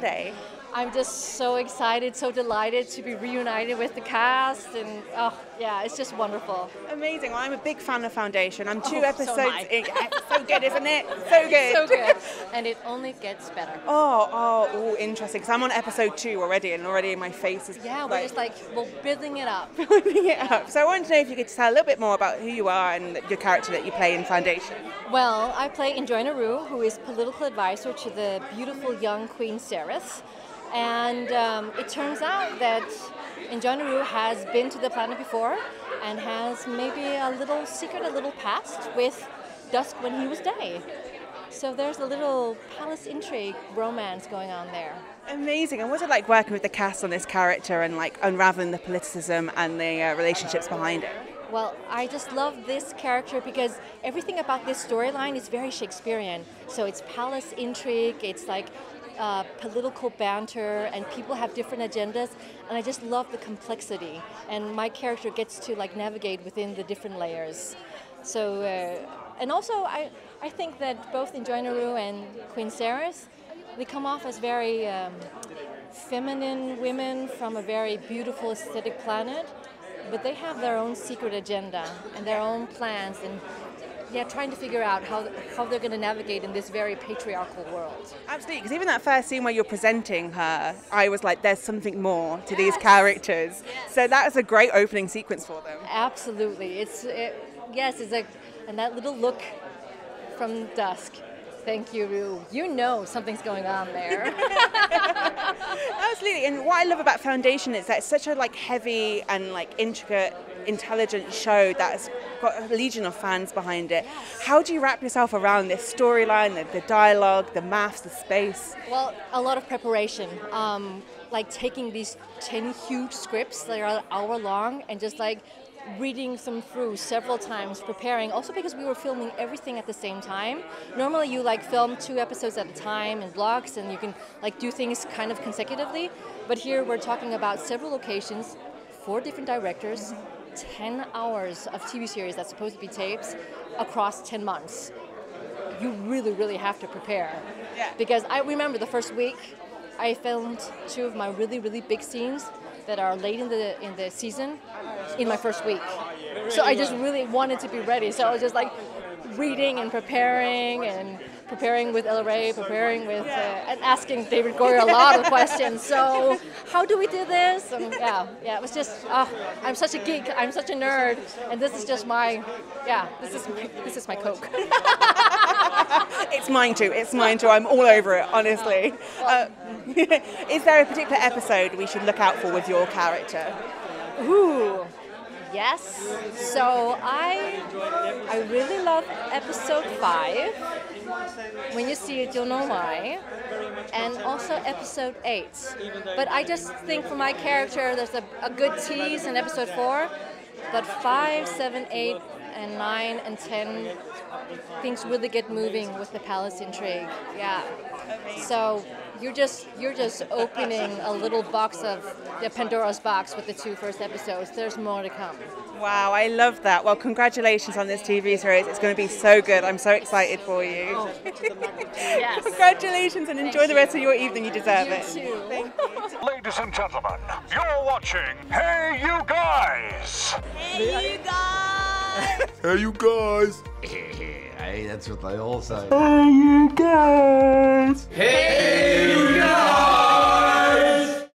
today? I'm just so excited, so delighted to be reunited with the cast, and oh yeah, it's just wonderful. Amazing. Well, I'm a big fan of Foundation. I'm two episodes in. So good, isn't it? So good. So good. And it only gets better. Oh, interesting. Because I'm on episode 2 already, and already my face is we're just like, we're building it up. So I wanted to know if you could tell a little bit more about who you are and your character that you play in Foundation. Well, I play Enjoiner Rue, who is political advisor to the beautiful young Queen Sareth. And it turns out that Njonuru has been to the planet before and has maybe a little secret, a little past with Dusk when he was day. So there's a little palace intrigue romance going on there. Amazing. And what's it like working with the cast on this character and like unraveling the politicism and the relationships behind it? Well, I just love this character because everything about this storyline is very Shakespearean. So it's palace intrigue, it's like political banter, and people have different agendas, and I just love the complexity, and my character gets to like navigate within the different layers. So and also I think that both Njonuru and Queen Sareth, they come off as very feminine women from a very beautiful aesthetic planet, but they have their own secret agenda and their own plans, and yeah, trying to figure out how they're going to navigate in this very patriarchal world. Absolutely, because even that first scene where you're presenting her, I was like, there's something more to these characters. Yes. So that is a great opening sequence for them. Absolutely. It's like, and that little look from Dusk. Thank you, Rue. You know something's going on there. Absolutely. And what I love about Foundation is that it's such a like heavy and like intricate, intelligent show that's got a legion of fans behind it. Yes. How do you wrap yourself around this storyline, the dialogue, the maths, the space? Well, a lot of preparation. Like taking these 10 huge scripts that are an hour long and just like reading them through several times, preparing. Also because we were filming everything at the same time. Normally you like film 2 episodes at a time in blocks and you can like do things kind of consecutively. But here we're talking about several locations, 4 different directors, 10 hours of TV series that's supposed to be tapes across 10 months. You really, really have to prepare. Yeah. Because I remember the first week I filmed 2 of my really, really big scenes that are late in the season in my first week. So I just really wanted to be ready. So I was just like reading and preparing with LRA, preparing with and asking David Goyer a lot of questions. So how do we do this? And yeah, it was just I'm such a geek, I'm such a nerd, and this is just my this is my Coke. It's mine too. It's mine too. I'm all over it, honestly. Is there a particular episode we should look out for with your character? Ooh. Yes. So I really love episode 5. When you see it, you'll know why. And also episode 8. But I just think for my character, there's a good tease in episode 4. But 5, 7, 8, and 9 and 10, things really get moving with the palace intrigue. Yeah. So you're just opening a little box of the Pandora's box with the 2 first episodes. There's more to come. Wow, I love that. Well, congratulations on this TV series. It's going to be so good. I'm so excited for you. Oh. Yes. Congratulations, and enjoy the rest of your evening. You deserve it. Too. Thank you. Ladies and gentlemen, you're watching Hey You Guys. Hey You Guys. Hey You Guys. Hey, that's what they all say. Hey You Guys.